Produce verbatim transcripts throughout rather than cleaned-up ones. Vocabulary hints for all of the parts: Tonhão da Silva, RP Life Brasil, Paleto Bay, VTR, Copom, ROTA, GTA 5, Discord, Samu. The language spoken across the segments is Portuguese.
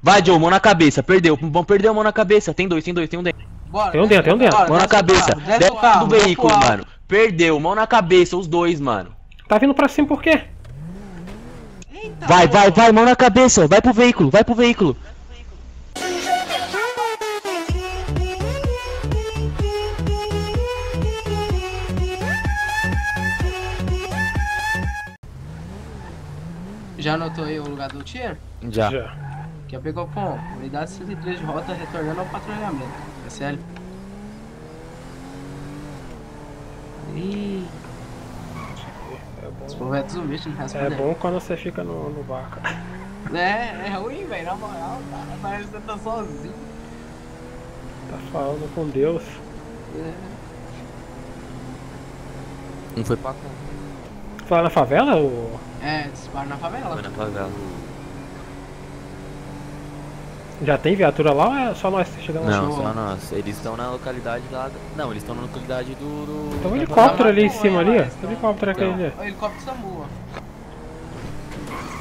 Vai, Joe, mão na cabeça, perdeu. Vão perder a mão na cabeça. Tem dois, tem dois, tem um dentro. Bora, tem um dentro, tem um dentro. Mão na cabeça. Desce do veículo, mano. Perdeu, mão na cabeça, os dois, mano. Tá vindo pra cima por quê? Eita, vai, pô. vai, vai, mão na cabeça. Vai pro veículo, vai pro veículo. Já anotou aí o lugar do tier? Já. Já. Que pegou o ponto. Unidade cento e três de rota retornando ao patrulhamento. É sério? Ih. Os povos é desumilde, não responde. É bom quando você fica no, no barco. É, é ruim, velho. Na moral, cara, parece que você tá sozinho. Tá falando com Deus. É. Um foi pra cá. Fala na favela ou? É, dispara na favela. Foi na favela. Já tem viatura lá ou é só nós chegando lá? Não, só nós. Eles estão na localidade lá. Não, eles estão na localidade do. do... Tem um helicóptero ali em cima ali, ó. Tem um helicóptero aquele ali. O helicóptero Samu, ó.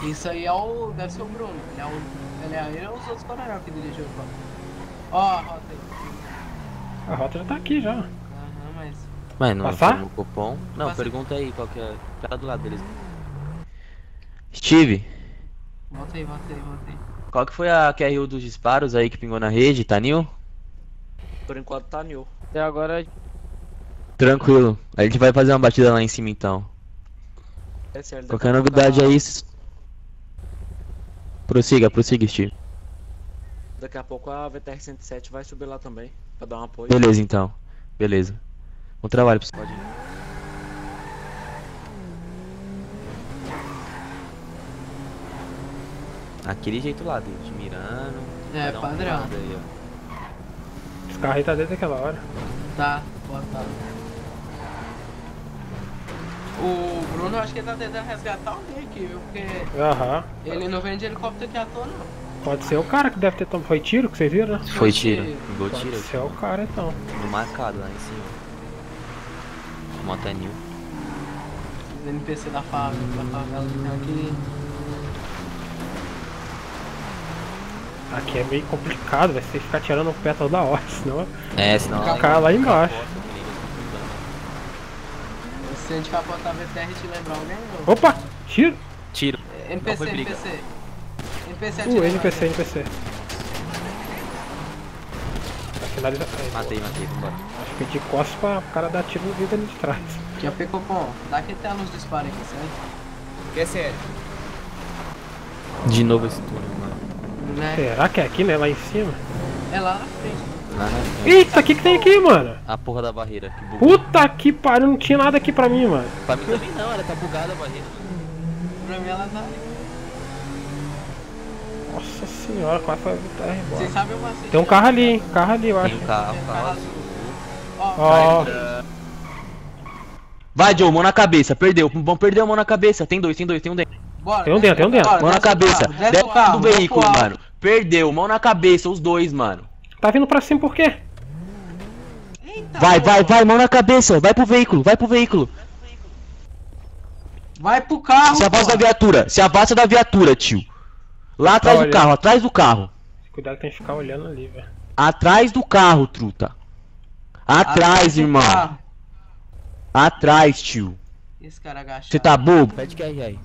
Isso aí é o. Deve ser o Bruno. Ele é o. Ele é, ele é os outros coronel que dirigiu o helicóptero. Ó, a rota aí. A rota já tá aqui já. Aham, mas. Mas não é o Copom. Não, pergunta aí qual que é. Tá do lado deles. Steve. Volta aí, volta aí, volta aí. Qual que foi a Q R U dos disparos aí que pingou na rede? Tá new? Por enquanto tá new. Até agora... Tranquilo. A gente vai fazer uma batida lá em cima então. É certo. Qualquer novidade aí... Prossiga, prossiga, Steve. Daqui a pouco a V T R cento e sete vai subir lá também, pra dar um apoio. Beleza então. Beleza. Bom trabalho, pessoal. Pode ir. Aquele jeito lá, David, mirando. É, padrão. Aí, ó. Os carros aí tá dentro daquela hora. Tá, botado. O Bruno, eu acho que ele tá tentando resgatar alguém aqui, viu? Porque. Aham. Ele não vende helicóptero aqui à toa, não. Pode ser o cara que deve ter tomado. Foi tiro que vocês viram, né? Foi tiro. Pode tiro. Pode ser o cara então. No marcado lá em cima. Mota New. Os N P C da favela, da favela que tem aqui. Aqui é meio complicado, vai ser ficar tirando o pé toda hora, senão. É, senão. Vai ficar lá embaixo. Se a gente capotar a V T R e te lembrar alguém. Opa! Tiro! Tiro! N P C, N P C. N P C atirando. Uh, N P C, N P C. Pra finalizar. Matei, matei, vambora. Acho que de costas pra cara dar tiro no vidro ali de trás. Já pegou bom, dá que até a luz dispara aqui, certo? Que é sério. De novo esse turno, mano. Né? Será que é aqui, né? Lá em cima? É lá na frente. Lá na frente. Eita, o que que tem aqui, mano? A porra da barreira. Que puta que pariu, não tinha nada aqui pra mim, mano. Pra mim também não, ela tá bugada a barreira. Pra mim ela tá ali. Nossa senhora, quase foi evitar embora. Vocês sabem o macete. Tem um carro ali, hein? Carro ali, eu acho. Tem um carro, tem um carro azul. Ó. Vai, Joe, mão na cabeça, perdeu. Vão perder a mão na cabeça. Tem dois, tem dois, tem um dentro. Bora, tem um dentro, tem um dentro. Mão na cabeça, desce do veículo, mano. Perdeu, mão na cabeça, os dois, mano. Tá vindo pra cima por quê? Eita, vai, vai, vai, mão na cabeça, vai pro veículo, vai pro veículo. Vai pro carro, se abaixa da viatura, se abaixa da viatura, tio. Lá atrás do carro, atrás do carro. Cuidado que tem que ficar olhando ali, velho. Atrás do carro, truta. Atrás, irmão. Atrás, tio. Esse cara agachado. Você tá bobo? Pede que aí, aí.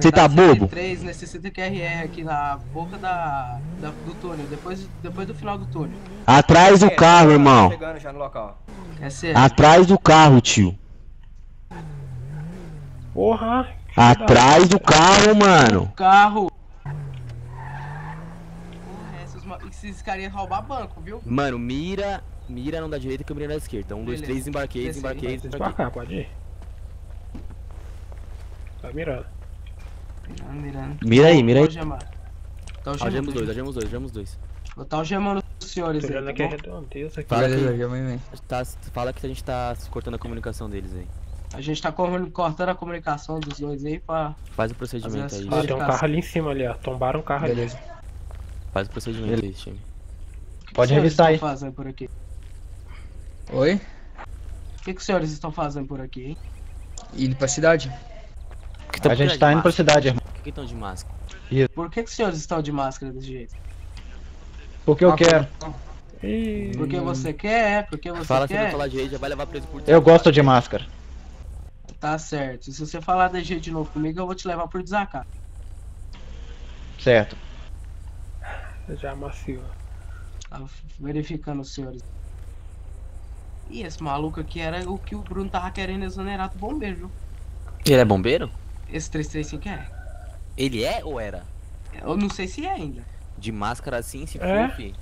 Você tá bobo? três necessita Q R R aqui na boca da, da, do túnel, depois, depois do final do túnel. Atrás do carro, irmão. Atrás do carro, tio. Porra. Atrás do carro, mano. Carro. Esses caras iam roubar banco, viu? Mano, mira, mira não da direita que eu mirei na esquerda. Um, dois, três, embarquei, desembarquei, desembarquei. Pode ir. Tá mirando. Tá mirando. Mira aí, mira aí. Tá algemando dois, algemamos dois, algemamos dois. Vou tá algemando os senhores aí. Tá aqui. Fala, que, tá, fala que a gente tá cortando a comunicação deles aí. A gente tá cortando a comunicação dos dois aí pra. Faz o procedimento aí. Ah, tem um carro ali em cima ali, ó. Tombaram um carro ali. Beleza. Faz o procedimento aí, time. Pode revistar aí. O que os senhores estão fazendo por aqui? Oi? O que, que os senhores estão fazendo por aqui, hein? Indo pra cidade? A gente tá indo pra cidade, irmão. Por que que estão de máscara? Isso. Por que, que os senhores estão de máscara desse jeito? Porque eu ah, quero. E... Porque você quer, porque você Fala quer. Fala se não falar de jeito, já vai levar preso por... Eu gosto de máscara. Tá certo. E se você falar de jeito de novo comigo, eu vou te levar por desacato. Certo. Já macio. Tá verificando os senhores. E esse maluco aqui era o que o Bruno tava querendo exonerar do bombeiro, viu? Ele é bombeiro? Esse três três cinco é. Ele é ou era? Eu não sei se é ainda. De máscara assim, se é? Puff,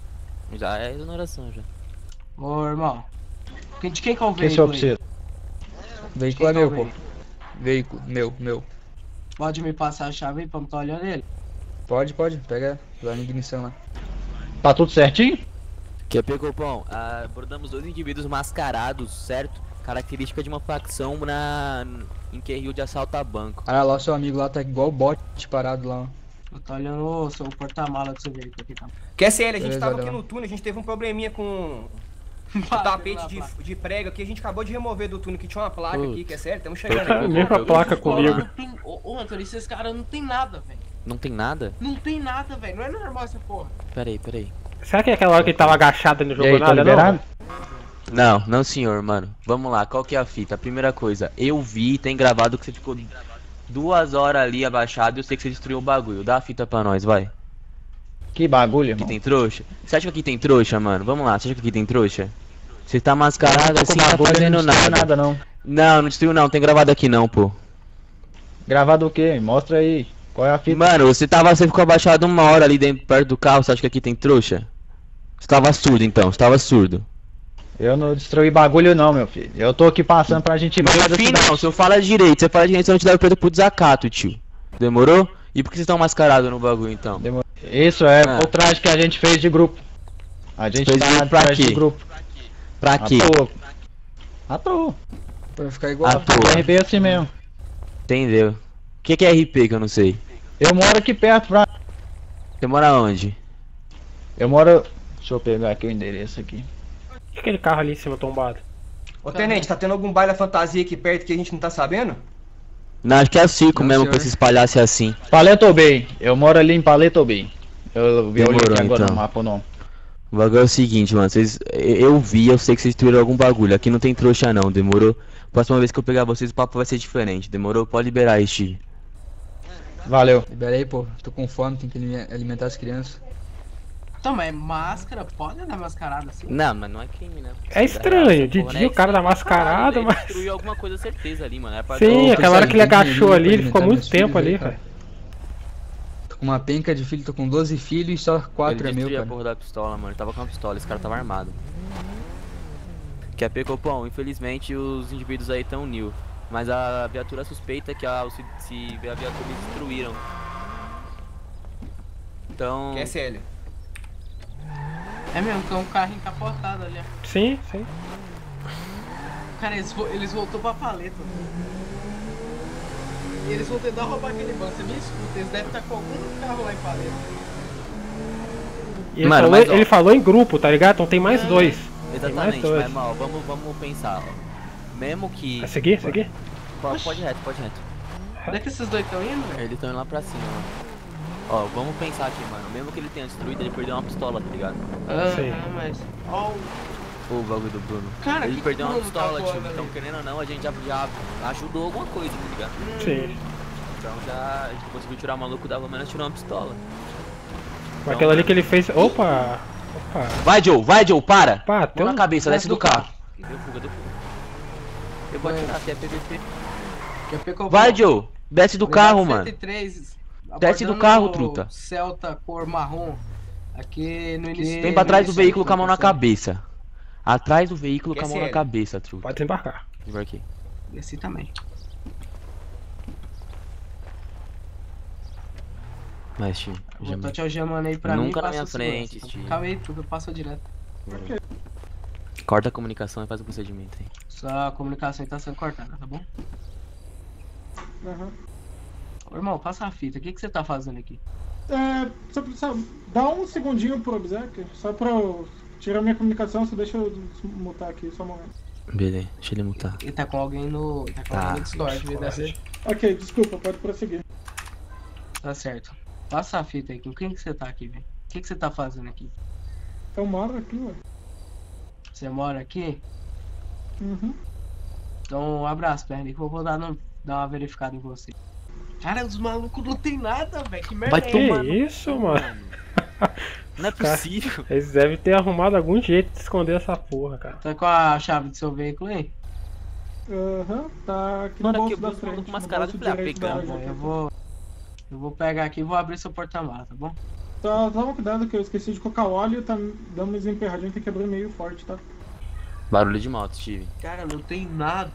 já é exoneração já. Ô irmão, de quem que é o veículo? Quem é veículo é meu, pô. Veículo, meu, meu. Pode me passar a chave aí pra eu não tá olhando ele? Pode, pode, pega lá na ignição lá. Tá tudo certinho? Que é Pecopão, abordamos dois indivíduos mascarados, certo? Característica de uma facção na... em que Rio de assalto a banco. Ah lá, seu amigo lá tá igual o bot parado lá. Eu tô olhando o seu porta-mala que você veio aqui, tá? Quer ser ele, a gente Beleza, tava aqui no túnel, a gente teve um probleminha com o tapete de, de prego aqui, a gente acabou de remover do túnel, que tinha uma placa Putz. aqui, quer ser ele? Estamos chegando aqui. Nem a placa comigo. Ô, Antônio, esses caras não tem nada, velho. Não tem nada? Não tem nada, velho. Não é normal essa porra. Peraí, peraí. Será que é aquela hora que ele tava agachado no jogo nada, liberado? Não, não senhor, mano. Vamos lá, qual que é a fita? Primeira coisa, eu vi, tem gravado que você ficou duas horas ali abaixado e eu sei que você destruiu o bagulho. Dá a fita pra nós, vai. Que bagulho, irmão? Aqui tem trouxa? Você acha que aqui tem trouxa, mano? Vamos lá, você acha que aqui tem trouxa? Você tá mascarado assim, tá fazendo nada. nada. Não, não, não destruiu não, tem gravado aqui não, pô. Gravado o quê? Mostra aí, qual é a fita? Mano, você tava, você ficou abaixado uma hora ali dentro, perto do carro, você acha que aqui tem trouxa? Você tava surdo então, você tava surdo. Eu não destruí bagulho não, meu filho. Eu tô aqui passando pra gente... Mas enfim, não, se eu falo direito, se eu falo direito, você não te dá o preto pro desacato, tio. Demorou? E por que vocês estão mascarados no bagulho, então? Demorou. Isso é ah. o traje que a gente fez de grupo. A gente fez tá pra de grupo. Pra quê? Pra quê? À toa. Pra ficar igual a R P assim mesmo. Entendeu. O que, que é R P que eu não sei? Eu moro aqui perto, pra... Você mora onde? Eu moro... Deixa eu pegar aqui o endereço aqui. Aquele carro ali em cima tombado. Ô tenente, tá tendo algum baile fantasia aqui perto que a gente não tá sabendo? Não, acho que é circo mesmo pra se espalhasse assim. Paleto Bay, eu moro ali em Paleto Bay. Eu vi agora no mapa ou não. O bagulho é o seguinte, mano, vocês, eu vi, eu sei que vocês destruíram algum bagulho. Aqui não tem trouxa não, demorou? Próxima vez que eu pegar vocês o papo vai ser diferente, demorou? Pode liberar este. Valeu. Libera aí, pô, tô com fome, tem que alimentar as crianças. Então, mas é máscara? Pode andar mascarado assim? Não, mas não é crime, né? É estranho, de dia o cara dá mascarado, mas... Destruiu alguma coisa certeza ali, mano. Sim, aquela hora que ele agachou ali, ele ficou muito tempo ali, velho. Tô com uma penca de filho, tô com doze filhos e só quatro é meu, cara. Ele destruiu a porra da pistola, mano. Ele tava com uma pistola, esse cara tava armado. Que é Pecopão, infelizmente os indivíduos aí tão new. Mas a viatura suspeita que a, se, se a viatura destruíram. Então... Quer ser ele? É mesmo, tem um carro encapotado ali. Sim, sim. Cara, eles, vo eles voltou pra paleta. E eles vão tentar roubar aquele banco. Você me escuta, eles devem estar com algum carro lá em paleta. E ele, mano, falou, mas, ele falou em grupo, tá ligado? Então tem mais é. dois. Exatamente, mais dois. Mas mal, vamos, vamos pensar. Ó. Mesmo que... Vai seguir, seguir? Pode, pode reto, pode reto. Onde é que esses dois estão indo? Eles estão indo lá pra cima, mano. Ó, oh, vamos pensar aqui, mano. Mesmo que ele tenha destruído, ele perdeu uma pistola, tá ligado? Ah, Sim. mas... Ó oh. o... Oh, bagulho do Bruno. Cara, ele que perdeu que uma pistola, tipo, então querendo ou não, a gente já, já ajudou alguma coisa, tá ligado? Sim. Então já... A gente conseguiu tirar o maluco, dava menos tirar uma pistola. Então, aquela ali que ele fez... Opa! Opa! Vai, Joe! Vai, Joe! Para! Pá, tem um... na cabeça, desce do carro. Deu fuga, deu fuga. Eu vou atirar até P V P. Vai, Joe! Desce do carro, mano. Desce do carro, truta. Celta cor marrom. Aqui no início. Vem pra trás do veículo com a mão na cabeça. Atrás do veículo com a mão na cabeça, truta. Pode embarcar. Embarquei. Desci também. Mas, tio. Botou te algemando aí pra mim. Nunca na minha frente, tio. Calma aí, truta. Passou direto. Corta a comunicação e faz o procedimento aí. Só a comunicação tá sendo cortada, tá bom? Aham. Ô, irmão, passa a fita, o que, que você tá fazendo aqui? É, só, só dá um segundinho pro Obzec, só pra eu tirar minha comunicação, só deixa eu mutar aqui, só um momento. Beleza, deixa ele mutar. Ele tá com alguém no... Ele tá com tá, alguém no Discord, deve ser. Ok, desculpa, pode prosseguir. Tá certo. Passa a fita aí, com quem que você tá aqui, velho? O que que você tá fazendo aqui? Eu moro aqui, velho. Você mora aqui? Uhum. Então abra as pernas aí que eu vou dar, no, dar uma verificada em você. Cara, os malucos não tem nada, velho. Que merda. Mas que é, mano? Isso, mano? Não é possível. Cara, eles devem ter arrumado algum jeito de esconder essa porra, cara. Tá com a chave do seu veículo aí? Aham, uhum, tá aqui no bolso da frente. Mascarado, eu falei, ah, pegando, eu vou... Eu vou pegar aqui e vou abrir seu porta-malas, tá bom? Só toma cuidado que eu esqueci de colocar o óleo, tá dando uma emperradinha que quebrou meio forte, tá? Barulho de moto, Steve. Cara, não tem nada.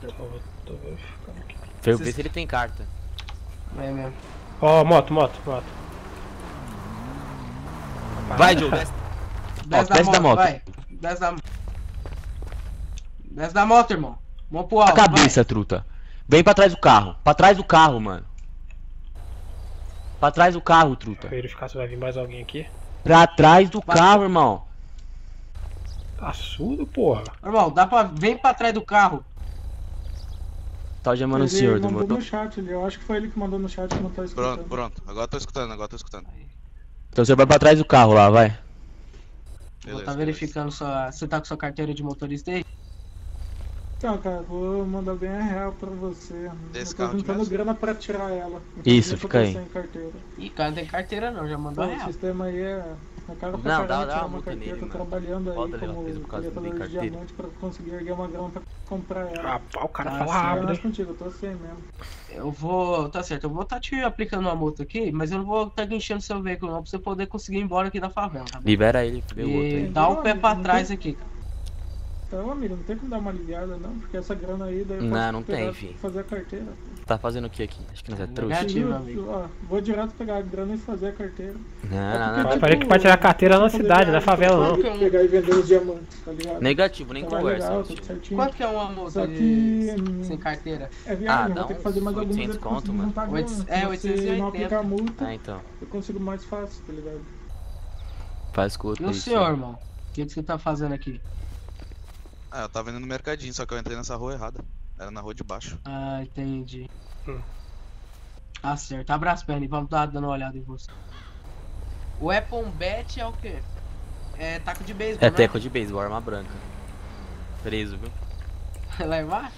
Foi ver se ele tem carta. É mesmo. Ó, oh, moto, moto, moto. Vai, Joe, desce. Desce, oh, desce da, moto, da moto, vai. Desce da moto. Desce da moto, irmão. Vamos pro alto, a cabeça, vai. Truta. Vem pra trás do carro. Pra trás do carro, mano. Pra trás do carro, truta. Verificar se vai vir mais alguém aqui. Pra trás do vai. carro, irmão. Tá surdo, porra. Irmão, dá pra... Vem pra trás do carro. Tá chamando o senhor do motor. Ele mandou no chat, eu acho que foi ele que mandou no chat que não tá escutando. Pronto, pronto. Agora tô escutando, agora tô escutando. Então você vai pra trás do carro lá, vai. Beleza, vou tá verificando sua... Você tá com sua carteira de motorista aí? Então, cara, vou mandar bem a real pra você. Desse eu tô juntando grana pra tirar ela. Isso, fica aí. Ih, cara, não tem carteira não, já mandou a real. O sistema aí é... Eu quero pra não, dá, dá uma, uma carteira, tô trabalhhando aí Foda como coletador de diamante pra conseguir erguer uma grana pra comprar ela. Ah, o cara tá fala rápido. Mas contigo, eu tô sem mesmo. Eu vou, tá certo, eu vou tá te aplicando uma multa aqui, mas eu não vou tá guinchando seu veículo não, pra você poder conseguir ir embora aqui da favela, tá bom? Libera ele, vê o outro aí. Dá um pé pra trás aqui, cara. Então, amigo, não tem como dar uma aliviada não, porque essa grana aí daí eu não, não tem, filho. Fazer a carteira. Tá fazendo o que aqui? Acho que nós é trouxa. Negativo, amigo. Ó, vou direto pegar a grana e fazer a carteira. Não, é não, não. Tipo, parei que pode tirar a carteira na cidade, na favela não. não. Pegar e vender os diamantes, tá ligado? Negativo, nem tá conversa. Legal, tá. Quanto que é uma moça que... sem carteira? É viagem, ah, dá tem que fazer mais oitocentos conto, mano. Oito... É, oitocentos e oitenta. Não aplicar a multa, ah, então. Eu consigo mais fácil, tá ligado? Faz curto. E o senhor, irmão? O que você tá fazendo aqui? Ah, eu tava indo no mercadinho, só que eu entrei nessa rua errada. Era na rua de baixo. Ah, entendi. Hum. Tá certo, abre as pernas e vamos dar dando uma olhada em você. O weapon bat é o quê? É taco de beisebol, É né? taco de beisebol, arma branca. Preso, viu? Vai lá embaixo?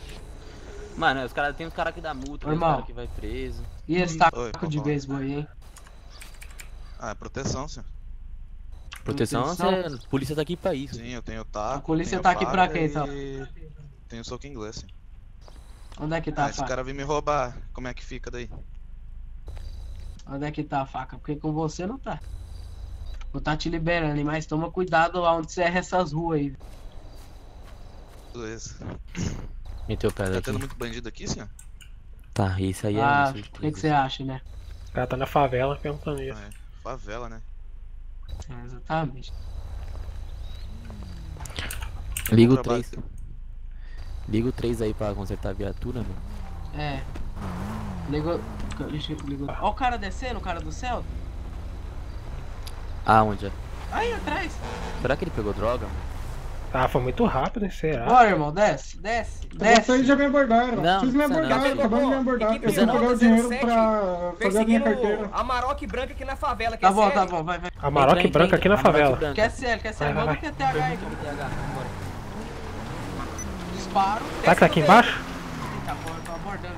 Mano, os cara, tem uns caras que dá multa, tem uns caras que vai preso. E esse taco Oi, de beisebol aí, hein? Ah, é proteção, senhor. Proteção, proteção. A polícia tá aqui pra isso. Sim, eu tenho taco. A polícia tá aqui pra quem, então? E... Tenho soco inglês, sim. Onde é que tá ah, a faca? Esse cara vem me roubar, como é que fica daí? Onde é que tá a faca? Porque com você não tá. Vou tá te liberando, mas toma cuidado lá onde você erra essas ruas aí. Beleza. Meteu o pé daqui. Tá tendo muito bandido aqui, senhor? Tá, isso aí ah, é... O que que você acha, né? O cara tá na favela perguntando isso. Ah, é. Favela, né? É, exatamente. Liga o três. Liga o três aí pra consertar a viatura, mano. É. Ligou. Ligou. Ó o cara descendo, o cara do céu. Aonde é? Aí atrás. Será que ele pegou droga, mano? Ah, foi muito rápido, será? Bora, irmão, desce, desce, desce. Vocês já me abordaram. Não, vocês me abordaram, acabaram de me abordar. Eu vou pegar o dinheiro pra fazer a minha carteira. A Maroc branca aqui na favela, quer ser? Tá bom, tá bom, vai, vai. A Maroc branca aqui na favela. Quer ser, quer ser. Manda o T T H aí, então. Disparo. Será que tá aqui embaixo? Tá bom, eu tô abordando.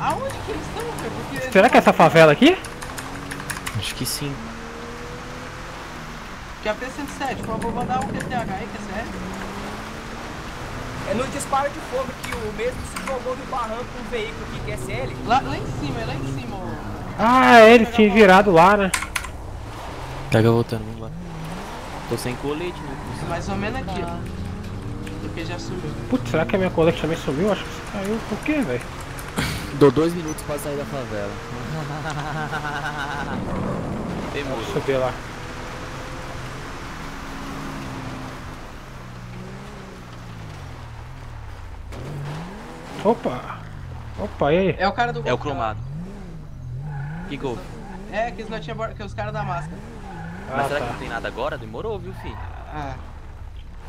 Aonde que eles estão? Será que é essa favela aqui? Acho que sim. Q A P cento e sete, por favor, mandar um T T H aí, que é sério. É no disparo de fogo que o mesmo se jogou do barranco com um veículo aqui, que é Q S L. Lá, lá em cima, é lá em cima. Ó. Ah, é, ele tinha virado lá, né? Pega voltando, vamos lá. Tô sem colete, né? Mais ou menos aqui, ó. Porque já sumiu. Putz, será que a minha colete também sumiu? Acho que caiu. Por quê, velho? Dou dois minutos pra sair da favela. Demorou. Vou subir lá. Opa! Opa, e aí? É o cara do golpe. É o cromado. Que golpe? É, que, não tinha que os caras da máscara. Ah, mas será tá. que não tem nada agora? Demorou, viu, filho? Ah.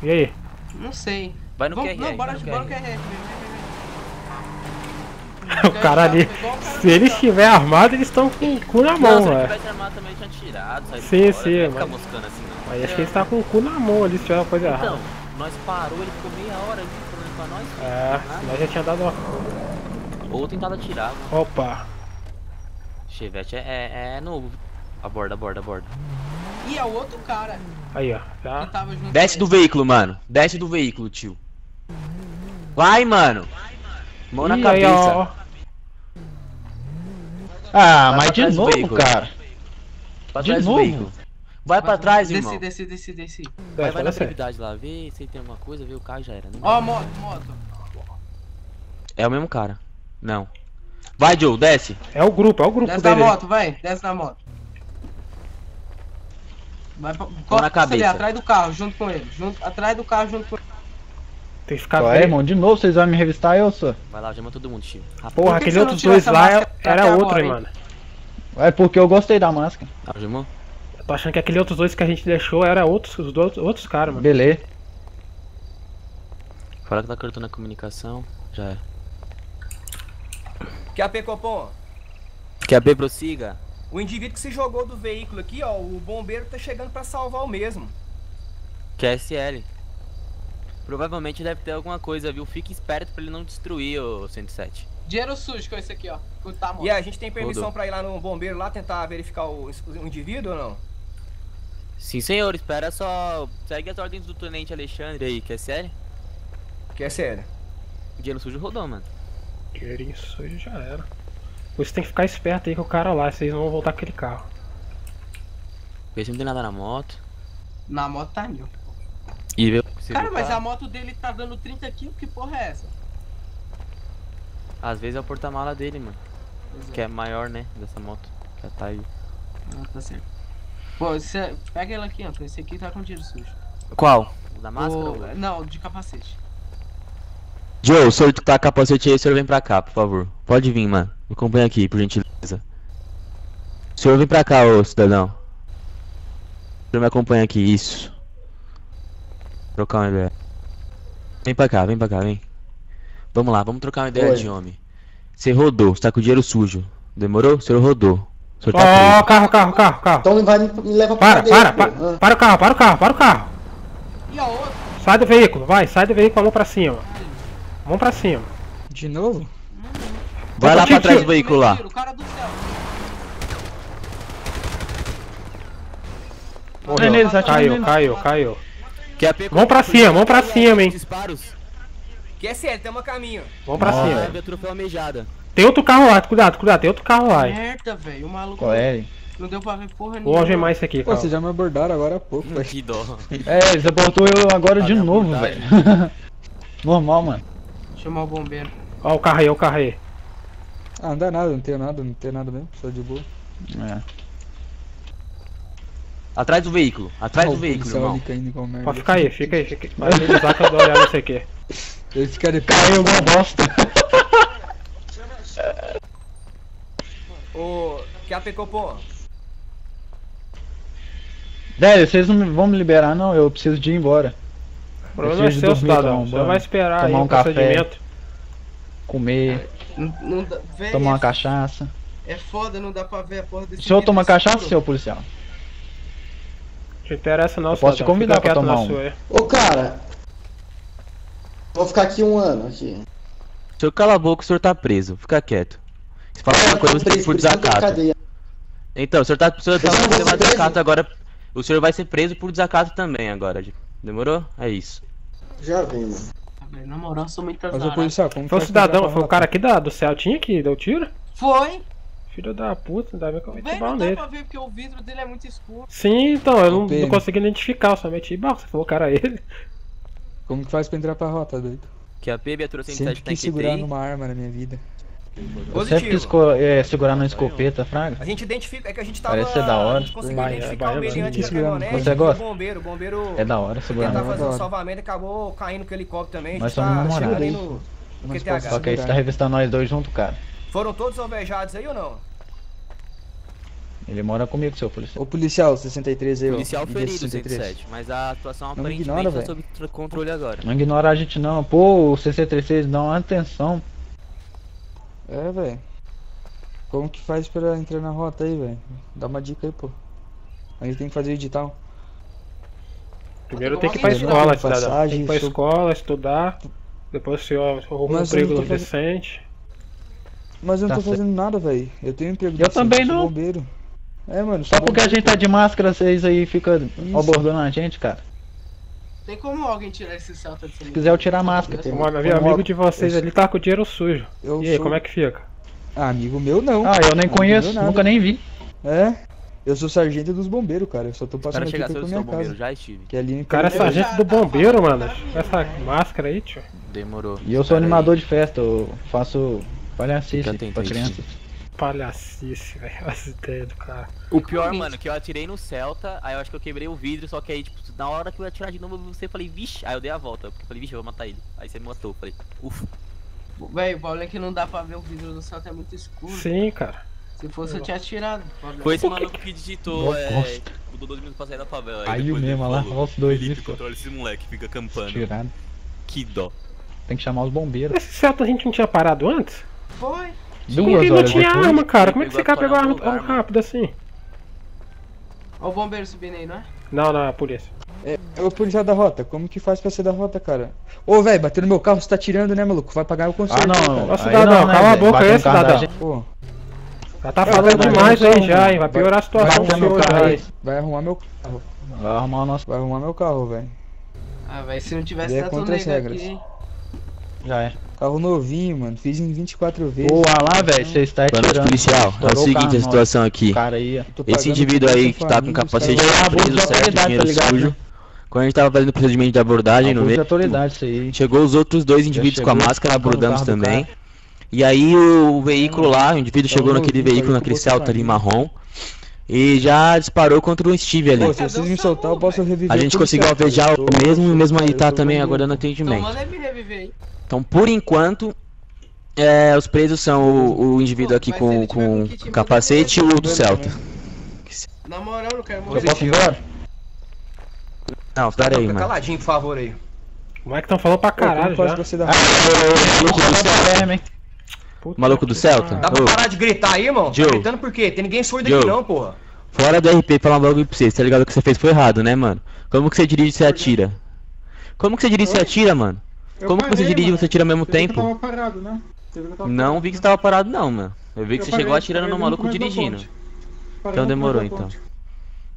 E aí? Não sei. Vai no Q R F. Não, bora no Q R F. O cara ali, se ele estiver armado, eles estão com o cu na mão, velho. Se ele estiver armado também, já tirado, sai sim, sim, mas... moscando assim, não. Aí acho que ele tá com o cu na mão ali, se tiver uma coisa errada. Então, nós parou, ele ficou meia hora ali falando pra nós. É, nós já tinha dado uma... Ou tentado atirar. Opa. Chevette é, é novo. Aborda, aborda, aborda. E é o outro cara. Aí, ó. Tá. Desce do veículo, mano. Desce do veículo, tio. Vai, mano. Mão na cabeça. Aí, ó. Ah, vai mas de novo, veículo, cara. Pra de trás novo? Do veículo. Vai, vai pra trás, desce, irmão. Desce, desce, desce. Vai, vai na prioridade lá. Vê se tem alguma coisa. Vê o carro, já era. Ó, oh, moto, moto. É o mesmo cara. Não. Vai, Joe, desce. É o grupo, é o grupo desce dele. Desce na moto, vai. Desce na moto. Vai pra... Corre na cabeça. Ali, atrás do carro, junto com ele. Junto... Atrás do carro, junto com ele. Tem que ficar bem, irmão. De novo, vocês vão me revistar, eu sou. Vai lá, chama todo mundo, tio. Porra, aquele outro dois lá era outro, hein, mano. É porque eu gostei da máscara. Ah, irmão. Eu tô achando que aquele outros dois que a gente deixou era outros, os dois, outros caras, mano. Beleza. Fala que tá cortando a comunicação. Já era. Quer A P, Copom? Quer A P, prossiga? O indivíduo que se jogou do veículo aqui, ó, o bombeiro tá chegando pra salvar o mesmo. Q S L. Provavelmente deve ter alguma coisa, viu? Fique esperto pra ele não destruir o cento e sete. Dinheiro sujo com esse aqui, ó. Tá, e a gente tem permissão Rodou. pra ir lá no bombeiro lá tentar verificar o, o indivíduo ou não? Sim, senhor. Espera só. Segue as ordens do tenente Alexandre aí. Q S L? Q S L. Dinheiro sujo rodou, mano. Dinheiro sujo já era. Vocês tem que ficar esperto aí com o cara lá, vocês não vão voltar com aquele carro. Vê se não tem nada na moto. Na moto tá mil. E vê cara, mas a moto dele tá dando trinta quilos, que porra é essa? Às vezes é o porta-mala dele, mano. Exato. Que é maior, né, dessa moto. Já tá aí. Ah, tá certo. Pô, cê... pega ela aqui, ó. Esse aqui tá com dinheiro sujo. Qual? O da máscara? O... Ou... Não, de capacete. Joe, o senhor que tá capacete aí, o senhor vem pra cá, por favor. Pode vir, mano. Me acompanha aqui, por gentileza. O senhor vem pra cá, ô cidadão. O senhor me acompanha aqui, isso. Trocar uma ideia. Vem pra cá, vem pra cá, vem. Vamos lá, vamos trocar uma ideia. Oi. De homem. Você rodou, você tá com o dinheiro sujo. Demorou? O senhor rodou. Ó, tá oh, carro, carro, carro, carro. Então vai me levar pra cá. Para, para, para, ah. para o carro, para o carro, para o carro. E a outra? Sai do veículo, vai, sai do veículo, a mão pra cima. Vamos pra cima. De novo? Uhum. Vai eu lá pra trás do veículo lá. O cara do céu. Morreu. Morreu. Caiu, caiu, caiu. Vamos pra cima, vamos pra cima, hein. Disparos. Que é sério, tamo a caminho. Vamos pra cima. Tem outro carro lá, cuidado, cuidado, tem outro carro lá. Merda, velho, o maluco. Qual é? Não deu pra ver porra nenhuma. Vou algemar isso aqui, cara. Pô, vocês já me abordaram agora há pouco, velho. Que dó. É, eles abortou eu agora de novo, velho. Normal, mano. Chamar o bombeiro. Ó o carro aí, ó o carro aí. Ah, não dá nada, não tem nada, não tem nada mesmo, só de boa. É. Atrás do veículo, atrás oh, do veículo, irmão. Pode ficar aí, fica aí, fica aí. Vai me avisar que eu dou uma olhada nesse aqui. Esse cara caiu, uma bosta. Ô, que apecou, pô? Velho, vocês não vão me liberar não, eu preciso de ir embora. O problema é seu, cidadão. Você vai esperar aí um procedimento. Comer. Não, não dá, véio, tomar uma é cachaça. É foda, não dá pra ver a porra desse. O senhor toma cachaça, seu policial? Não te interessa não, eu posso cidadão. te convidar pra tomar um. Sua. Ô cara, vou ficar aqui um ano aqui. O senhor cala a boca, o senhor tá preso, fica quieto. Se fala alguma coisa, você tem por desacato. Então, o senhor tá preso, tá desacato agora. O senhor vai ser preso por desacato também agora, gente. Demorou? É isso. Já vem, mano. Na moral, sou muito azarado. Foi o cidadão, foi o cara aqui da, do Celtinha que deu tiro? Foi! Filho da puta, ainda bem que eu meti bala nele. Não dá pra ver porque o vidro dele é muito escuro. Sim, então, eu não, não consegui identificar, eu só meti bala, você falou, cara, ele. Como que faz pra entrar pra rota, doido? Que a P B trouxe em sete tem que segurar numa arma na minha vida. Eu sempre quis é, segurar na escopeta, Fraga. A gente identifica, é que a gente tava... Parece ser da hora. Você gosta? Bombeiro, bombeiro é da hora, segurar na escopeta. Ele fazendo salvamento, acabou caindo com o helicóptero também. Nós somos namorados. No... Só que aí você tá revistando nós dois junto, cara. Foram todos alvejados aí ou não? Ele mora comigo, seu policial. O policial sessenta e três aí, ó. Policial ferido sessenta e sete, mas a atuação aparentemente tá sob controle agora. Não ignora a gente não, pô, o seiscentos e trinta e seis dá uma atenção. É, velho. Como que faz pra entrar na rota aí, velho? Dá uma dica aí, pô. A gente tem que fazer o edital. Primeiro tem que ir pra escola, cidadão. Tem que ir pra escola, estudar. Depois o senhor arruma um emprego decente. Mas eu não tô fazendo nada, velho. Eu tenho um emprego decente. Eu também não. Bombeiro. É, mano. Só porque a gente tá de máscara, vocês aí ficam abordando a gente, cara. Tem como alguém tirar esse Celta de cima? Se quiser eu tirar a máscara. Mano, meu amigo de vocês ali tá com o dinheiro sujo. E aí, como é que fica? Ah, amigo meu não. Ah, eu nem conheço, nunca nem vi. É? Eu sou sargento dos bombeiros, cara. Eu só tô passando aqui pela minha casa. Já estive. Que ali em cara, é sargento do bombeiro, mano. Essa máscara aí, tio. Demorou. E eu sou animador de festa. Eu faço palhacice pra crianças. Palhacice, velho. As ideias do cara. O pior, mano, que eu atirei no Celta. Aí eu acho que eu quebrei o vidro. Só que aí, tipo, na hora que eu ia atirar de novo, você falei, vixe. Aí eu dei a volta. Porque eu falei, vixe, eu vou matar ele. Aí você me matou. Eu falei, ufa. Véi, o problema é que não dá pra ver o vidro do Celta. É muito escuro. Sim, cara. Se fosse eu tinha atirado. Foi esse maluco que digitou, é, mudou dois minutos pra sair da favela. Aí o mesmo lá, olha os dois. Felipe, controla esse moleque, fica acampando. Tirado. Que dó. Tem que chamar os bombeiros. Esse Celta a gente não tinha parado antes? Foi. Duas não tinha arma, cara. Como é que esse cara pegou a arma rápido assim? Olha o bombeiro subindo aí, não é? Não, não, é a polícia. É, o policial da rota, como que faz pra ser da rota, cara? Ô, velho, bateu no meu carro, você tá tirando, né, maluco? Vai pagar o conserto. Ah, não, não. Cidadão, cala a boca aí, cidadão. Pô. Já tá falando demais aí já, hein? Vai piorar a situação do meu carro aí. Vai arrumar meu carro. Vai arrumar o nosso. Vai arrumar meu carro, velho. Ah, velho, se não tivesse tanto negro aqui, hein? Já é. Carro novinho, mano. Fiz em vinte e quatro vezes. Boa lá, velho. Você está tirando. Mano, policial, é o seguinte, a situação aqui. Esse indivíduo aí que tá com capacete preso, certo, dinheiro sujo. Quando a gente tava fazendo o procedimento de abordagem no meio, chegou os outros dois indivíduos com a máscara, abordamos também. E aí o veículo lá, o indivíduo chegou naquele veículo, naquele Celta ali marrom, e já disparou contra o Steve ali. Pô, se vocês me soltar, eu posso reviver. A gente conseguiu alvejar o mesmo, o mesmo aí tá também aguardando atendimento. Então, por enquanto, é, os presos são o, o indivíduo aqui com, com o capacete e o do Celta. Na moral, eu quero morrer. Não, espera aí, mano. Caladinho, por favor, aí. Como é que estão falando pra caralho já? Puta maluco do Celta? Dá pra parar de gritar aí, irmão? Joe. Tá gritando por quê? Tem ninguém surdo Joe. Aqui não, porra. Fora do R P, falar um bagulho pra vocês, tá ligado? O que você fez foi errado, né, mano? Como que você dirige e você atira? Como que você dirige e você atira, mano? Como que você dirige e você atira ao mesmo tempo? Eu tava parado, né? Não vi que você tava parado não, mano. Eu vi que você chegou atirando no maluco dirigindo. Então demorou, então.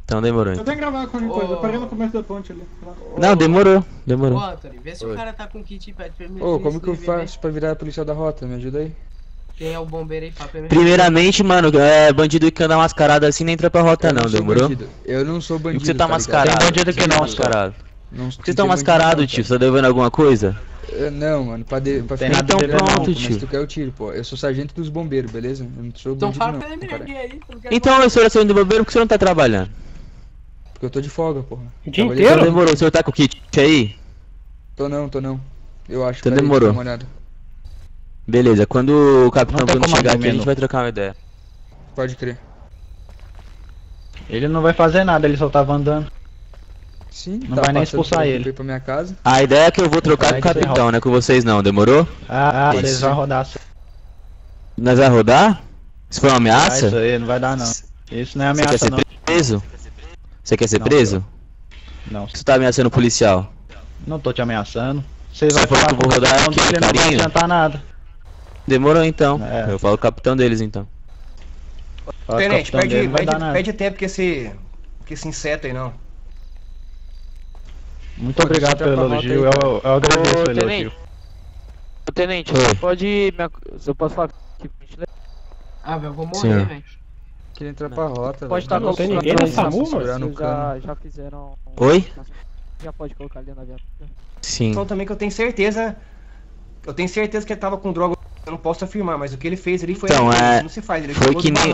Então demorou, então. Eu tenho que gravar com a coisa, eu parei no começo da ponte ali. Não, demorou, demorou. Ô, Anthony, vê se o cara tá com kit e pede pra mim. Ô, como que eu faço pra virar policial da rota? Me ajuda aí. Quem é o bombeiro aí, papo? Primeiramente, mano, é bandido que anda mascarado assim não entra pra rota, eu não, não demorou? Bandido. Eu não sou bandido. E você tá mascarado? Tá tem bandido que não, mascarado. Não, você tá mascarado, tio? Você tá devendo alguma coisa? Eu, não, mano, pra, de, pra ficar então de pronto, não, tio. Mas tu quer o tiro, pô. Eu sou sargento dos bombeiros, beleza? Eu não sou então bandido, fala pra ele aí. Não então, eu sou sargento do bombeiro, por que você não tá trabalhando? Porque eu tô de folga, porra. O dia trabalhei inteiro? Então demorou, o senhor tá com o kit aí? Tô não, tô não. Eu acho que então demorou. Beleza, quando o Capitão Bruno chegar aqui, a gente vai trocar uma ideia. Pode crer. Ele não vai fazer nada, ele só tava andando. Sim, não tá vai nem expulsar ele. Pra minha casa. A ideia é que eu vou trocar com o Capitão, né? Com vocês não, demorou? Ah, ah vocês vão rodar. Nós vai rodar? Isso foi uma ameaça? Ah, isso aí, não vai dar não. Isso não é ameaça. Você quer ser não. preso? Você quer ser não, preso? Não. Não. Você tá ameaçando o policial? Não tô te ameaçando. Vocês vão falar que eu vou rodar aqui, carinho? Não vai adiantar nada. Demorou então, é. Eu falo o capitão deles então. Tenente, perde, dele, perde, perde tempo que esse, que esse inseto aí não. Muito pode obrigado pelo elogio, eu, eu, eu agradeço pelo elogio. Ô tenente, você pode me... Se eu posso falar que... Ah, velho, eu vou morrer, velho. Queria entrar pra rota, pode estar. Não tem ninguém nessa murra? Já, já fizeram... Oi? Já pode colocar ali na viatura. Sim. Só também que eu tenho certeza... Eu tenho certeza que ele tava com droga... Eu não posso afirmar, mas o que ele fez ali foi então, é... não se faz, ele foi que nem...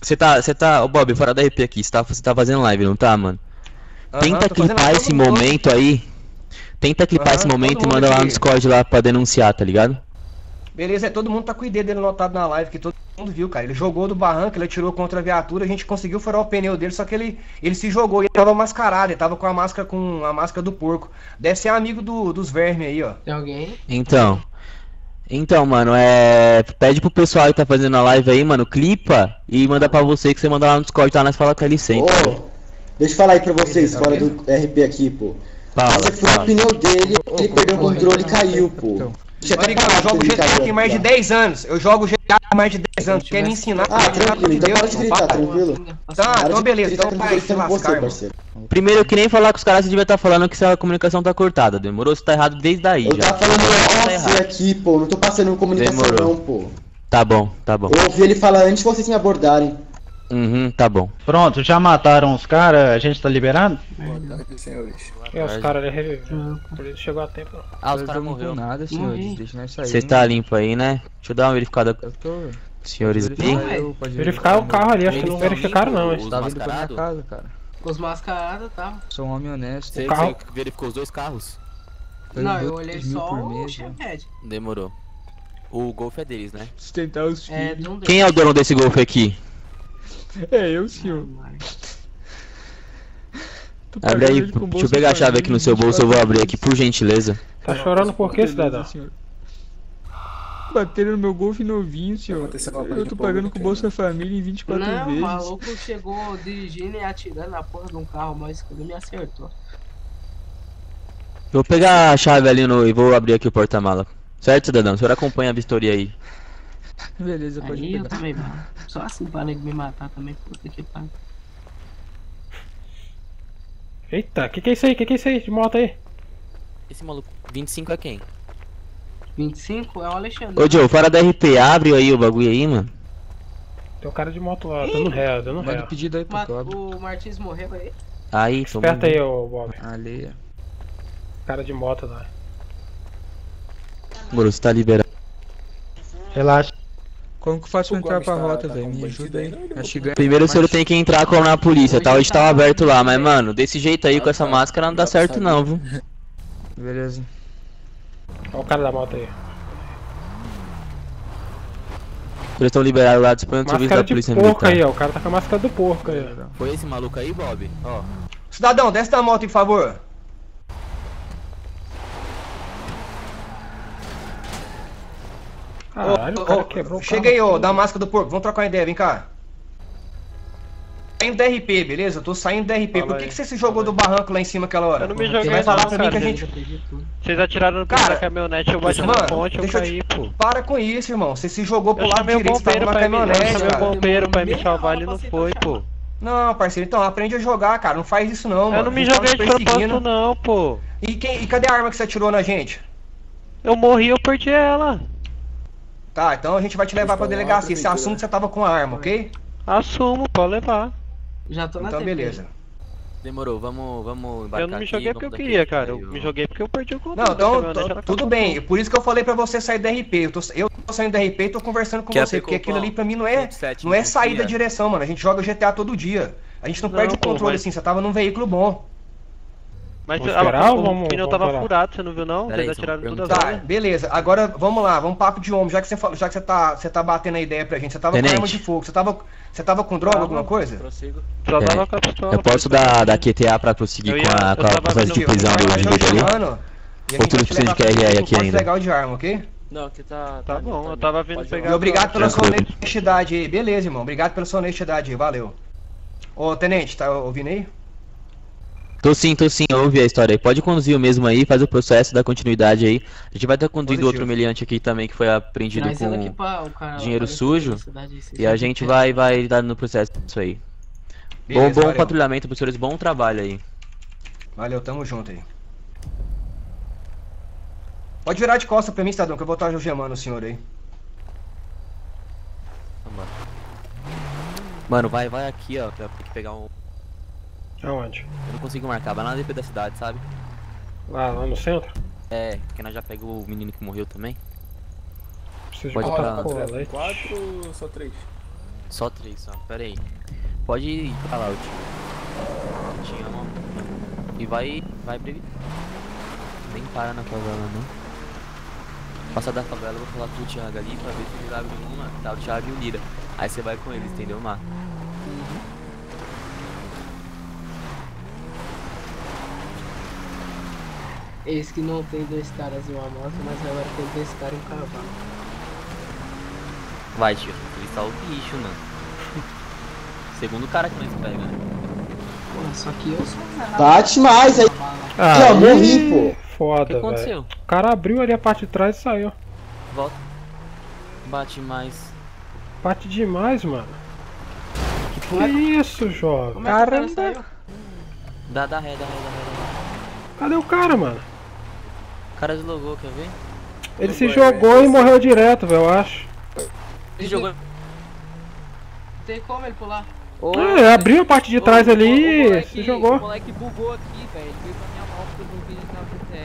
Você tá, você tá, ô Bob, fora da R P aqui, você tá, você tá fazendo live, não tá, mano? Uh -huh, tenta clipar esse momento mundo. aí, tenta clipar uh -huh, esse momento e manda lá no Discord lá pra denunciar, tá ligado? Beleza, é, todo mundo tá com o I D dele anotado na live, que todo mundo viu, cara. Ele jogou do barranco, ele atirou contra a viatura, a gente conseguiu furar o pneu dele, só que ele, ele se jogou e ele tava mascarado, ele tava com a máscara, com a máscara do porco. Deve ser amigo do, dos vermes aí, ó. Tem alguém? Então... Então, mano, é. Pede pro pessoal que tá fazendo a live aí, mano, clipa e manda pra você que você manda lá no Discord, tá? Nós fala com a licença. Ô, deixa eu falar aí pra vocês, fora do R P aqui, pô. Você foi no pneu dele, ele perdeu o controle e caiu, pô. Olha, cara, eu jogo G T A tem mais de dez anos. Eu jogo G T A há mais de dez anos. Quer me ensinar? Ah, tranquilo, então pode gritar, tranquilo. Tá, então beleza, então vai se lascar, parceiro. Primeiro, eu queria nem falar com os caras, você devia estar falando que essa comunicação tá cortada, demorou? Você tá errado desde aí, já. Eu tava falando você aqui, pô, não tô passando comunicação não, pô. Tá bom, tá bom. Eu ouvi ele falar antes de vocês me abordarem. Uhum, tá bom. Pronto, já mataram os caras, a gente tá liberado? Boa tarde, senhores. É, os caras reviveram, por isso chegou a tempo. Ah, os caras morreram. Nada, senhores, deixa nós sair. Você tá limpo aí, né? Deixa eu dar uma verificada. Eu tô... Senhores, bem? Verificar o carro ali, acho que não verificaram não, eles estavam indo pra minha casa, cara. Os mascarados, tá? Sou um homem honesto. Você verificou os dois carros? Não, eu olhei só o Chevette. Demorou. O Golf é deles, né? Sustentar os filhos. Quem é o dono desse Golf aqui? É, eu senhor. Abre aí, deixa eu pegar a chave aqui no seu bolso, eu vou abrir aqui, por gentileza. Tá chorando por quê, cidadão? Bateram no meu Golf novinho, senhor. Eu tô pagando com o Bolsa Família em vinte e quatro vezes. Não, o maluco chegou dirigindo e atirando na porra de um carro, mas quando ele me acertou. Vou pegar a chave ali no... e vou abrir aqui o porta-mala. Certo, cidadão? O senhor acompanha a vistoria aí. Beleza, pode pegar. Aí eu também, mano. Só assim pra nego me matar também, puta que pariu. Eita, que que é isso aí? Que que é isso aí de moto aí? Esse maluco, vinte e cinco é quem? vinte e cinco é o Alexandre. Ô Joe, fora da R P, abre aí o bagulho aí, mano. Tem um cara de moto lá, dando ré, dando ré. Manda pedido aí pro Bob. O Martins morreu aí? Aí, foi. Esperta aí, ô Bob. Ali. Cara de moto lá. Moro, você tá liberado. Relaxa. Como que eu faço pra entrar pra rota, velho? Me ajuda aí. Primeiro o senhor tem que entrar com a polícia, tá? O edital aberto lá, mas mano, desse jeito aí com essa máscara não dá certo não, viu? Beleza. Olha o cara da moto aí. Eles estão liberados lá, dispondo do serviço da polícia militar. Aí, ó, o cara tá com a máscara do porco aí. Foi esse maluco aí, Bob? Ó. Cidadão, desce da moto, por favor. Caralho, o cara quebrou o carro. Chega aí, ó, da máscara do porco. Vamos trocar uma ideia, vem cá. Saindo da R P, beleza? Tô saindo da R P. Por que que você se jogou do barranco lá em cima aquela hora? Eu não me joguei. Você vai falar pra mim que a gente... Vocês atiraram no cara da caminhonete, eu bati na ponte, eu caí, pô. Para com isso, irmão. Você se jogou pro lado direito, você tava na caminhonete, cara. Eu chamei o bombeiro pra me salvar, ele não foi, pô. Não, parceiro, então aprende a jogar, cara. Não faz isso não, mano. Eu não me joguei de propósito não, pô. E quem... E cadê a arma que você atirou na gente? Eu morri, eu perdi ela. Tá, então a gente vai te levar pra delegacia. Você assume que você tava com a arma, ok? Assumo, pode levar. Já tô na T V. Então beleza. Demorou, vamos, vamos embarcar. Eu não me joguei aqui, porque eu queria, cara. Eu me joguei porque eu perdi o controle. Não, então, tudo bem. Por isso que eu falei pra você sair da R P. Eu tô, eu tô saindo da R P e tô conversando com você. Porque aquilo ali pra mim não é, não é sair da direção, mano. A gente joga G T A todo dia. A gente não perde o controle assim. Você tava num veículo bom. Mas o pneu tava furado, você não viu não? Vocês atiraram todas as vezes. Tá, beleza. Agora vamos lá, vamos papo de homem. Já que você falou, já que você tá, você tá batendo a ideia pra gente, você tava com arma de fogo, você tava, você tava com droga, alguma coisa? Só tava com a pistola. Eu posso dar da Q T A pra prosseguir com a processo de prisão do indivíduo ali? Ou tudo precisa de Q R A aqui ainda? Legal de arma, ok? Não, que tá, tá bom. Eu tava vindo pegar. E obrigado pela sua honestidade aí, beleza, irmão. Obrigado pela sua honestidade aí, valeu. Ô, tenente, tá ouvindo aí? Tô sim, tô sim, ouvi a história aí. Pode conduzir o mesmo aí, faz o processo da continuidade aí. A gente vai estar conduzindo outro meliante aqui também que foi apreendido com pra, cara, dinheiro sujo. E a gente vai, vai dar no processo disso aí. Beleza, bom bom valeu. Patrulhamento pros senhores, bom trabalho aí. Valeu, tamo junto aí. Pode virar de costa pra mim, cidadão, que eu vou estar algemando o senhor aí. Mano, vai, vai aqui, ó, pra pegar um... Aonde? Eu não consigo marcar, vai lá na D P da cidade, sabe? Lá, lá no centro? É, porque nós já pegamos o menino que morreu também. Preciso pode de pra... quatro, quatro ou só três? Só três, só, pera aí. Pode ir pra lá, eu te... Tinha uma... E vai... vai brevi... Nem para na favela, não. Passar da favela, eu vou falar pro Thiago ali pra ver se eles abrem uma, tá? O Thiago e o Lira. Aí você vai com eles, entendeu, Mar? Eis que não tem dois caras e uma moto, mas agora tem dois caras e um cavalo. Vai, tio, ele tá o bicho, mano. Segundo cara que nós pega, né? Pô, só que eu sou um cara. Bate mais aí. Ah, eu morri, pô. Foda, velho. O que aconteceu? O cara abriu ali a parte de trás e saiu. Volta. Bate mais. Bate demais, mano. Que, que é isso, jovem? Caramba. É cara dá, dá ré, dá ré, dá ré. Cadê o cara, mano? O cara deslogou, quer ver? Ele se jogou e morreu direto, velho, eu acho. Ele jogou. Não tem como ele pular. É, abriu a parte de trás ali e se jogou. O moleque bugou aqui, velho. Ele veio pra minha moto, eu não vi na V T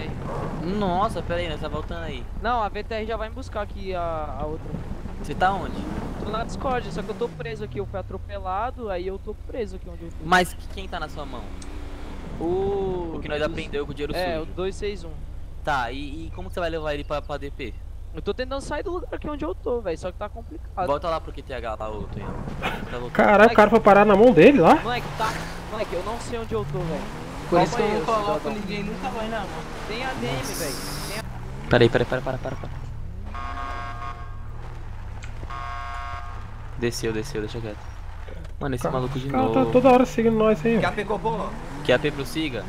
R. Nossa, pera aí, nós tá voltando aí. Não, a V T R já vai me buscar aqui a, a outra. Você tá onde? Tô na Discord, só que eu tô preso aqui, eu fui atropelado, aí eu tô preso aqui onde eu fui. Mas quem tá na sua mão? O... O que nós aprendeu com o dinheiro sujo. É, o dois seis um. Tá, e, e como que você vai levar ele pra, pra D P? Eu tô tentando sair do lugar aqui onde eu tô, velho, só que tá complicado. Volta lá pro Q T H lá, ô Tonhão. Tá caralho, o cara foi parar na mão dele lá? Moleque, tá... Moleque, eu não sei onde eu tô, velho. Por isso que eu não coloco ninguém, nunca vai na mão. Tem A D M, velho. Tem... Peraí, peraí, peraí, para, para, para. Desceu, desceu, deixa quieto. Mano, esse cara, maluco de cara novo. O cara tá toda hora seguindo nós aí. Quer A P Copom? Quer A P pro Siga?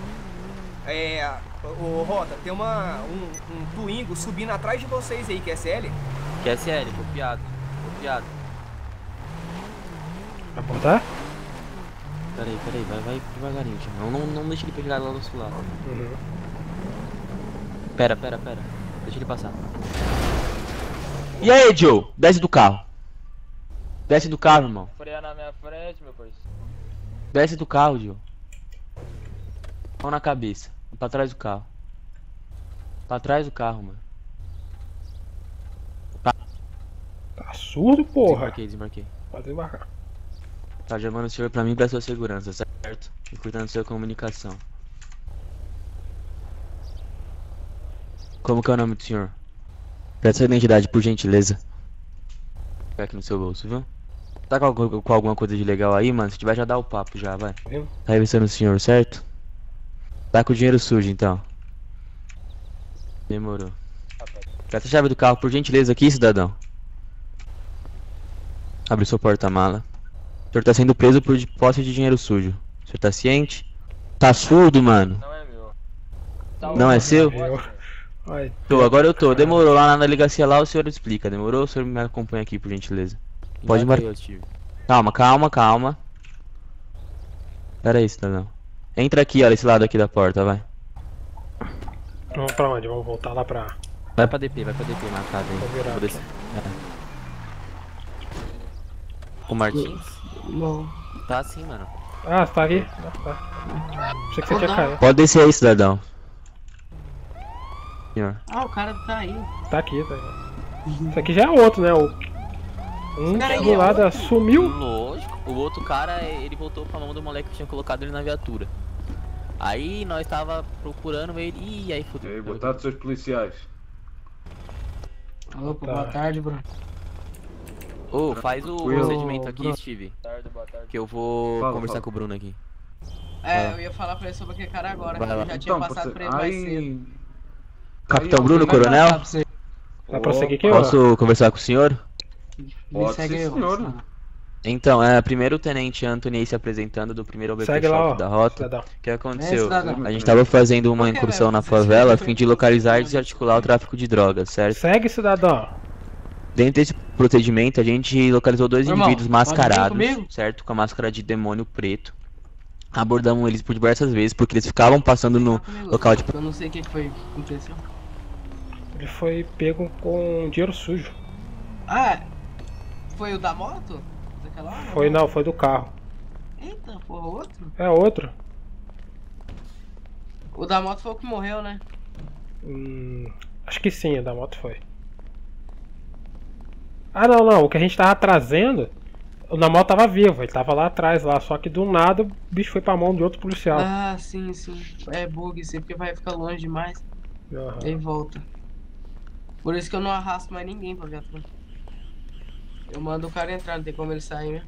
É, o Rota, tem uma, um, um Twingo subindo atrás de vocês aí, Q S L? Q S L, copiado, copiado. Vai botar? Peraí, peraí, vai, vai devagarinho, não, não, não deixa ele pegar lá do nosso lado. Uhum. Pera, pera, pera, deixa ele passar. E aí, Joe, desce do carro. Desce do carro, irmão. Freia na minha frente, meu parceiro. Desce do carro, Joe. Mão na cabeça. Pra trás do carro. Pra trás do carro, mano. Tá, tá surdo, porra. Desmarquei, desmarquei. Pode desembarcar. Tá chamando o senhor pra mim pra sua segurança, certo? E cortando sua comunicação. Como que é o nome do senhor? Presta sua identidade, por gentileza. Fica aqui no seu bolso, viu? Tá com, algum, com alguma coisa de legal aí, mano? Se tiver, já dá o papo, já, vai. Tá revisando o senhor, certo? Tá com o dinheiro sujo, então. Demorou. Presta a chave do carro, por gentileza, aqui, cidadão. Abre seu porta-mala. O senhor tá sendo preso por posse de dinheiro sujo. O senhor tá ciente? Tá surdo, mano? Não é meu. Tá Não é seu? Meu. Ai, tô, agora eu tô. Demorou. Lá na delegacia lá o senhor explica. Demorou? O senhor me acompanha aqui, por gentileza. Pode marcar. Calma, calma, calma. Pera aí, cidadão. Entra aqui, olha, esse lado aqui da porta, vai. Vamos pra onde? Vamos voltar lá pra... Vai pra D P, vai pra D P na casa aí. Vou virar Vou descer. É. O Martins? Não. Tá assim, mano. Ah, você tá aqui? Ah, tá. Achei que você tinha caído. Pode descer aí, cidadão. Senhor. Ah, o cara tá aí. Tá aqui, tá aí. Isso aqui já é outro, né? O... Um do lado é sumiu. Lógico. O outro cara, ele voltou pra mão do moleque que tinha colocado ele na viatura. Aí nós tava procurando ele. Ih, aí fudeu. Ei, boa tarde, seus policiais. Alô, tá. Boa tarde, Bruno. Ô, oh, faz o Will. procedimento aqui, Bruno. Steve. Boa tarde, boa tarde. Que eu vou fala, conversar fala. com o Bruno aqui. É, ah. eu ia falar pra ele sobre aquele cara agora. Eu já tinha então, passado pra ele mais cedo. Capitão Bruno, coronel? Vai prosseguir aqui, ó. Posso conversar com o senhor? Me segue aí, senhor. Então, é, primeiro o tenente Anthony se apresentando do primeiro O B P Shop lá, da Rota. O que aconteceu? É, a gente tava fazendo uma incursão é, na favela a fim de localizar e desarticular o tráfico de drogas, certo? Segue, cidadão. Dentro desse procedimento, a gente localizou dois Meu indivíduos irmão, mascarados, certo? Com a máscara de demônio preto. Abordamos eles por diversas vezes porque eles ficavam passando no local de... Eu não sei o que foi que aconteceu. Ele foi pego com dinheiro sujo. Ah, foi o da moto? Daquela hora? Foi não, foi do carro. Eita, foi outro? É outro. O da moto foi o que morreu, né? Hum, acho que sim, o da moto foi. Ah não, não, o que a gente tava trazendo, o da moto tava vivo, ele tava lá atrás lá, só que do nada o bicho foi pra mão de outro policial. Ah, sim, sim. É bug, sim, porque vai ficar longe demais. Uhum. E volta. Por isso que eu não arrasto mais ninguém pra viatura. Eu mando o cara entrar, não tem como ele sair, né?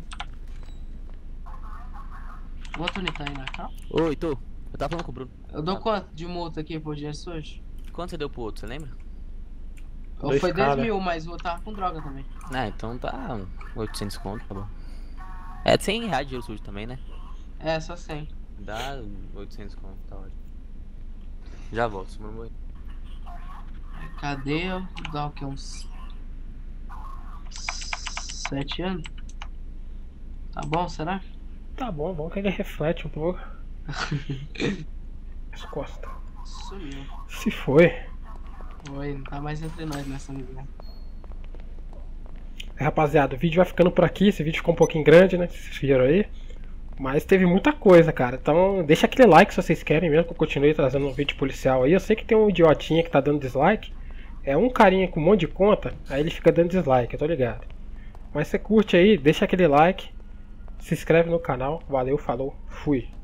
O Antônio tá aí na capa? Oi, tô. Eu tava falando com o Bruno. Eu dou ah. quanto de multa aqui por dia hoje? Quanto você deu pro outro, você lembra? Dois foi dez mil, mas eu tava com droga também. Ah, então tá oitocentos conto, tá bom. É cem reais de dinheiro sujo também, né? É, só cem. Dá oitocentos conto, tá ótimo. Já volto, se não morrer. Cadê eu? Dá o que? Uns... sete anos? Tá bom, será? Tá bom, bom que ele reflete um pouco. As costas. Sumiu. Se foi. Oi, não tá mais entre nós nessa mulher. É, rapaziada, o vídeo vai ficando por aqui. Esse vídeo ficou um pouquinho grande, né? Vocês viram aí. Mas teve muita coisa, cara. Então deixa aquele like se vocês querem mesmo que eu continue trazendo um vídeo policial aí. Eu sei que tem um idiotinha que tá dando dislike. É um carinha com um monte de conta, aí ele fica dando dislike, eu tô ligado. Mas você curte aí, deixa aquele like, se inscreve no canal. Valeu, falou, fui.